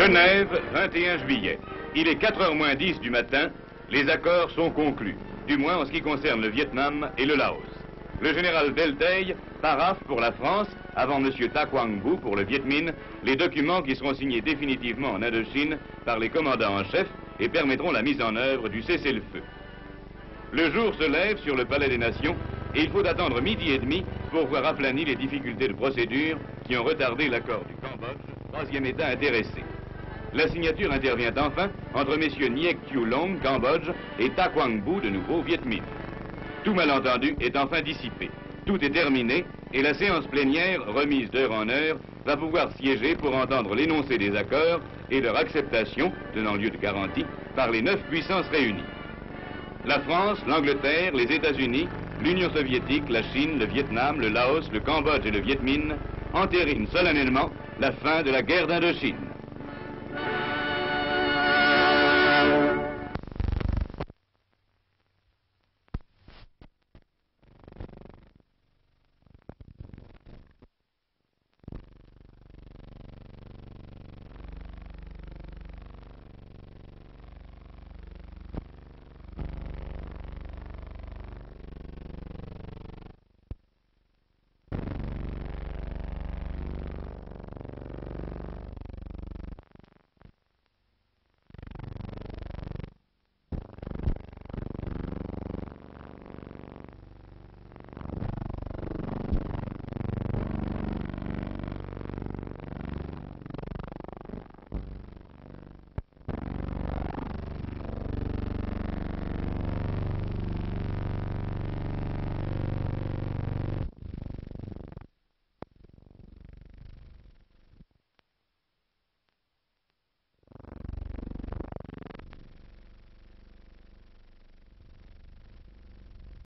Genève, 21 juillet. Il est 4h-10 du matin. Les accords sont conclus, du moins en ce qui concerne le Vietnam et le Laos. Le général Delteil paraphe pour la France, avant M. Ta Quang Buu pour le Viet Minh, les documents qui seront signés définitivement en Indochine par les commandants en chef et permettront la mise en œuvre du cessez-le-feu. Le jour se lève sur le Palais des Nations et il faut attendre 12h30 pour voir aplanies les difficultés de procédure qui ont retardé l'accord du Cambodge, troisième État intéressé. La signature intervient enfin entre messieurs Niek Thieu Long, Cambodge, et Ta Quang Buu, de nouveau, Viet Minh. Tout malentendu est enfin dissipé. Tout est terminé et la séance plénière, remise d'heure en heure, va pouvoir siéger pour entendre l'énoncé des accords et leur acceptation, tenant lieu de garantie, par les 9 puissances réunies. La France, l'Angleterre, les États-Unis, l'Union soviétique, la Chine, le Vietnam, le Laos, le Cambodge et le Viet Minh entérinent solennellement la fin de la guerre d'Indochine.